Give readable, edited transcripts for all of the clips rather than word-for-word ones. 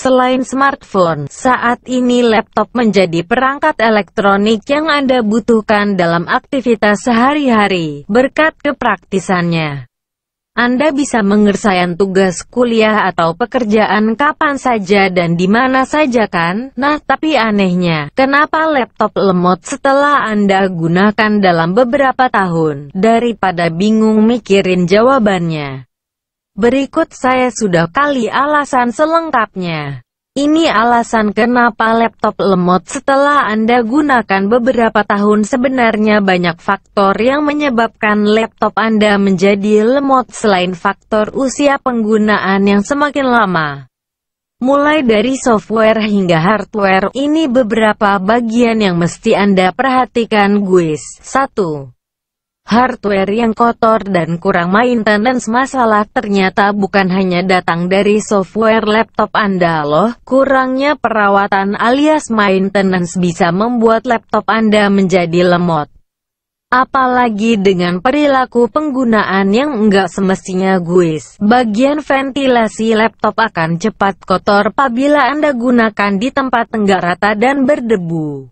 Selain smartphone, saat ini laptop menjadi perangkat elektronik yang Anda butuhkan dalam aktivitas sehari-hari. Berkat kepraktisannya, Anda bisa mengerjakan tugas kuliah atau pekerjaan kapan saja dan di mana saja, kan? Nah, tapi anehnya, kenapa laptop lemot setelah Anda gunakan dalam beberapa tahun? Daripada bingung mikirin jawabannya, berikut saya sudah kali alasan selengkapnya. Ini alasan kenapa laptop lemot setelah Anda gunakan beberapa tahun. Sebenarnya banyak faktor yang menyebabkan laptop Anda menjadi lemot selain faktor usia penggunaan yang semakin lama. Mulai dari software hingga hardware, ini beberapa bagian yang mesti Anda perhatikan, guys. 1. Hardware yang kotor dan kurang maintenance. Masalah ternyata bukan hanya datang dari software laptop Anda loh. Kurangnya perawatan alias maintenance bisa membuat laptop Anda menjadi lemot. Apalagi dengan perilaku penggunaan yang enggak semestinya, guys. Bagian ventilasi laptop akan cepat kotor apabila Anda gunakan di tempat enggak rata dan berdebu.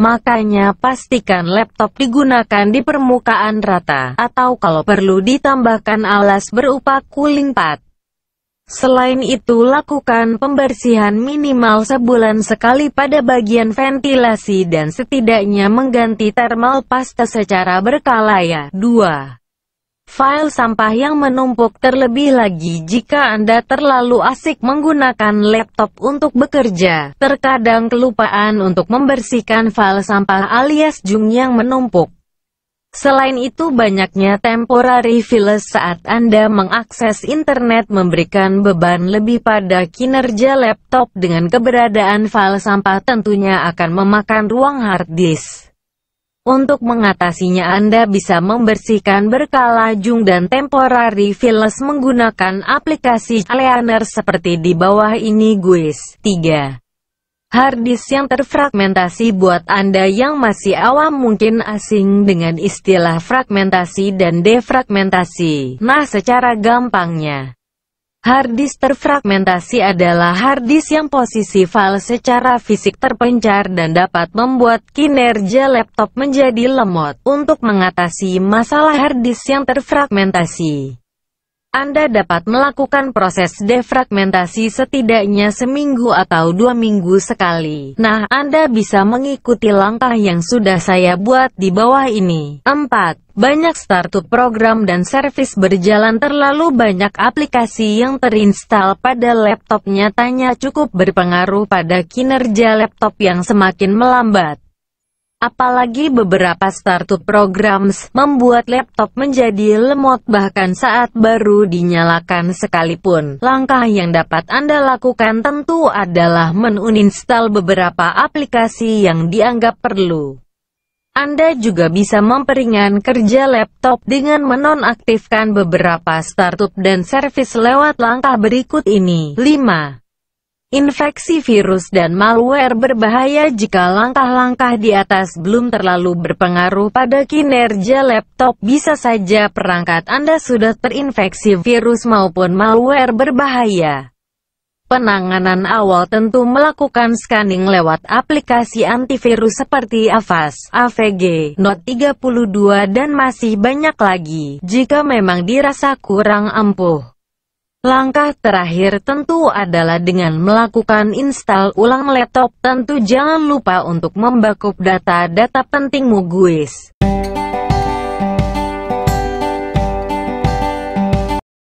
Makanya pastikan laptop digunakan di permukaan rata, atau kalau perlu ditambahkan alas berupa cooling pad. Selain itu, lakukan pembersihan minimal sebulan sekali pada bagian ventilasi dan setidaknya mengganti thermal paste secara berkala ya. 2. File sampah yang menumpuk. Terlebih lagi jika Anda terlalu asik menggunakan laptop untuk bekerja, terkadang kelupaan untuk membersihkan file sampah alias junk yang menumpuk. Selain itu, banyaknya temporary files saat Anda mengakses internet memberikan beban lebih pada kinerja laptop. Dengan keberadaan file sampah tentunya akan memakan ruang hard disk. Untuk mengatasinya, Anda bisa membersihkan berkala junk dan temporary files menggunakan aplikasi cleaner seperti di bawah ini, guys. 3. Hard disk yang terfragmentasi. Buat Anda yang masih awam mungkin asing dengan istilah fragmentasi dan defragmentasi. Nah, secara gampangnya, hard disk terfragmentasi adalah hard disk yang posisi file secara fisik terpencar dan dapat membuat kinerja laptop menjadi lemot. Untuk mengatasi masalah hard disk yang terfragmentasi, Anda dapat melakukan proses defragmentasi setidaknya seminggu atau 2 minggu sekali. Nah, Anda bisa mengikuti langkah yang sudah saya buat di bawah ini. 4. Banyak startup program dan servis berjalan. Terlalu banyak aplikasi yang terinstal pada laptop nyatanya cukup berpengaruh pada kinerja laptop yang semakin melambat. Apalagi beberapa startup programs membuat laptop menjadi lemot bahkan saat baru dinyalakan sekalipun. Langkah yang dapat Anda lakukan tentu adalah meninstall beberapa aplikasi yang dianggap perlu. Anda juga bisa memperingan kerja laptop dengan menonaktifkan beberapa startup dan servis lewat langkah berikut ini. 5. Infeksi virus dan malware. Berbahaya jika langkah-langkah di atas belum terlalu berpengaruh pada kinerja laptop. Bisa saja perangkat Anda sudah terinfeksi virus maupun malware berbahaya. Penanganan awal tentu melakukan scanning lewat aplikasi antivirus seperti Avast, AVG, Norton 360, dan masih banyak lagi. Jika memang dirasa kurang ampuh, langkah terakhir tentu adalah dengan melakukan install ulang laptop. Tentu jangan lupa untuk membackup data-data pentingmu, guys.